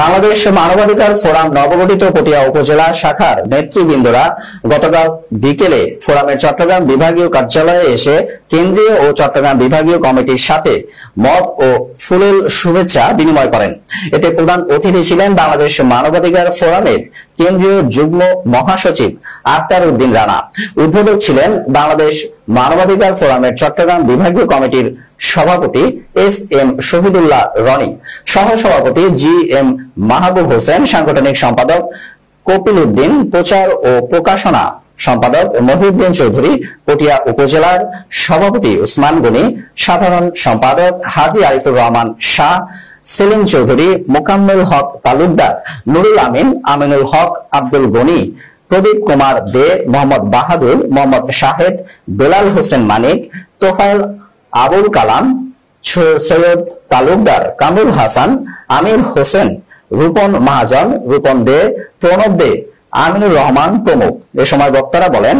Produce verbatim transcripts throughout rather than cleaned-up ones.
বাংলাদেশ মানবাধিকার ফোরাম নবগঠিত পটিয়া উপজেলা শাখার নেতৃবৃন্দরা গতকাল বিকেলে ফোরামের চট্টগ্রাম বিভাগীয় কার্যালয়ে এসে কেন্দ্রীয় ও চট্টগ্রাম বিভাগীয় কমিটির সাথে মত ও ফুলেল শুভেচ্ছা বিনিময় করেন। এতে প্রধান অতিথি ছিলেন বাংলাদেশ মানবাধিকার ফোরামের কেন্দ্রীয় যুগ্ম মহাসচিব আক্তার উদ্দীন রানা। উদ্বোধক ছিলেন বাংলাদেশ মানবাধিকার ফোরামের চট্টগ্রাম বিভাগীয় কমিটির সভাপতি এস এম শহীদুল্লাহ রনি, সহ সভাপতি জি এম মাহবুব হোসেন, সাংগঠনিক সম্পাদক কোপিল উদ্দীন, প্রচার ও প্রকাশনা সম্পাদক মাহিউদ্দীন চৌধুরী, পটিয়া উপজেলার সভাপতি উস্মান গনি, সাধারণ সম্পাদক হাজী আরিফ রহমান শাহ চৌধুরী, মোকাম্মেল হক তালুকদার, নুরুল আমিন, আমিনুল হক, আব্দুল গনি, প্রদীপ কুমার দে, মোহাম্মদ বহাদুর, মোহাম্মদ শাহিদ, বেলাল হুসাইন মানিক, তোফাইল আবুল কালাম, সৈয়দ তালুকদার, কামরুল হাসান, আমির হোসেন, রূপন মহাজন, রূপন দে, প্রণব দে, আমিনুর রহমান প্রমুখ। এ সময় বক্তারা বলেন,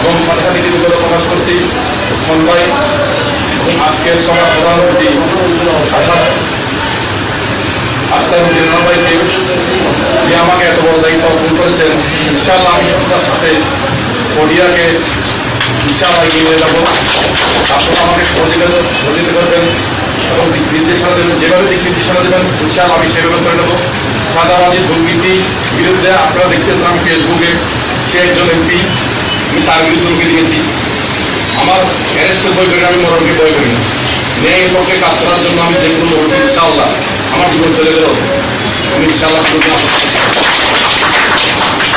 এবং সরকারি বিরোধী প্রকাশ করছি উসমান ভাই এবং আজকের সভা সভাপতি আক্তার উদ্দীন রানা ভাইকে যে আমাকে এত বড় দায়িত্ব অর্পণ করেছেন। ইনশাআল্লাহ আমি সবার সাথে পটিয়াকে ইনশাআল্লাহ এগিয়ে যাব। আপনারা আমাকে সহযোগিতা সহযোগিতা করবেন এবং দিক নির্দেশনা দেবেন, যেভাবে দিক নির্দেশনা দেবেন ইনশাআল্লাহ আমি সেভাবে করে নেব। চাঁদাবাজি দুর্নীতি বিরুদ্ধে আপনারা দেখতেছেন আমি ফেসবুকে, সে একজন এমপি, আমি তার বিরুদ্ধে দিয়েছি। আমার অ্যারেস্টের বই করি না, আমি মরণকে বই করি না। ন্যায়ের পক্ষে কাজ করার জন্য আমি দেখব ইনশাআল্লাহ আমার জীবন চলে গেল আমি ইনশাআল্লাহ।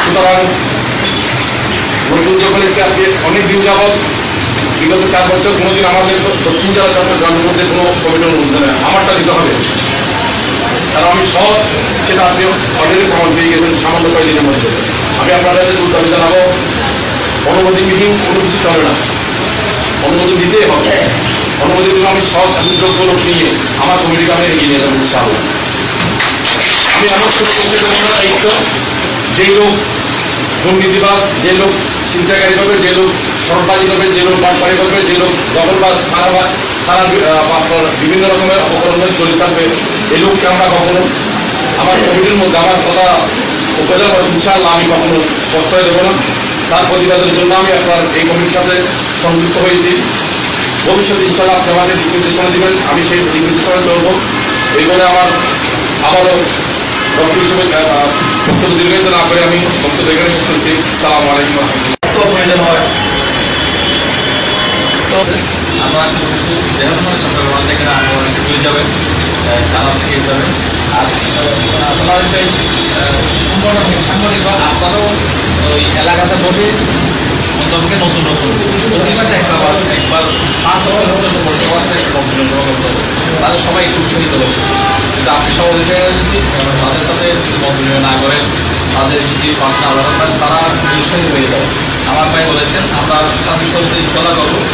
সুতরাং নতুন যখন এসে আজকে অনেক দিন যাবৎ বিগত চার বছর কোনোদিন আমাদের দক্ষিণ জেলা চট্টগ্রামের মধ্যে কোনো কমিটি অনুমোদন নেই, আমারটা দিতে হবে। কারণ আমি সব সেটা আপনি অলরেডি প্রমাণ পেয়ে গেছেন সামান্য কয়েকদিনের মধ্যে। আমি আপনার কাছে দুটো দাবি জানাবো, অনুমতি মিটিং কোনো কিছু চলে না, অনুমতি দিতেই হবে। অনুমতি দিলে আমি সব সুযোগগুলো নিয়ে আমার কমিটিকে আমি এগিয়ে নিয়ে যাবো ইনশাআল্লাহ। আমি এমন শুরু করতে চাই না দায়িত্ব, যে লোক দুর্নীতিবাস, যে লোক চিন্তাকারী করবে, যে লোক সরকারি করবে, যে লোক বাটপাড়ি করবে, যে লোক দখলবাস, কারাবাস, তারা বিভিন্ন রকমের অপকর্মে জড়িত থাকবে, এই লোককে আমরা কখনো আমার কমিটির মধ্যে আমার কথা উপজেলা ইনশাআল্লাহ আমি কখনো প্রশ্রয় দেবো না। তার প্রতিবাদের জন্য আমি আপনার এই কমিটির সাথে সংযুক্ত হয়েছি। ভবিষ্যতে ইনশাআল্লাহ আপনি আমাদের দিক নির্দেশনা দেবেন, আমি সেই দিক নির্দেশনা করবো। এই বলে আমার আবারও ডক্টর হিসেবে বক্তব্য দীর্ঘায়িত না করে আমি বক্তব্য এখানে শেষ করছি। সালাম আলাইকুম রহমতুল্লাহ। তো আমার যেমন চট্টগ্রাম থেকে আন্দোলন হয়ে যাবে, থানা থেকে যাবে, আর সাংগঠনিক আপনারও ওই এলাকাতে বসে অন্তকে নতুন নতুন প্রতিবাদ একটা একবার পাঁচ হাজার বসবাসটা একটু কমপ্লেন করতে হবে, তাদের সবাই একটু উৎসাহিত হবে। কিন্তু আপনি সবাই যদি তাদের সাথে কমপ্লেন না করেন, তাদের যদি পাঁচটা আলাদা তারা উৎসাহিত হয়ে যাবে। আমার ভাই বলেছেন আমরা সাথে সবাই চলা করবো।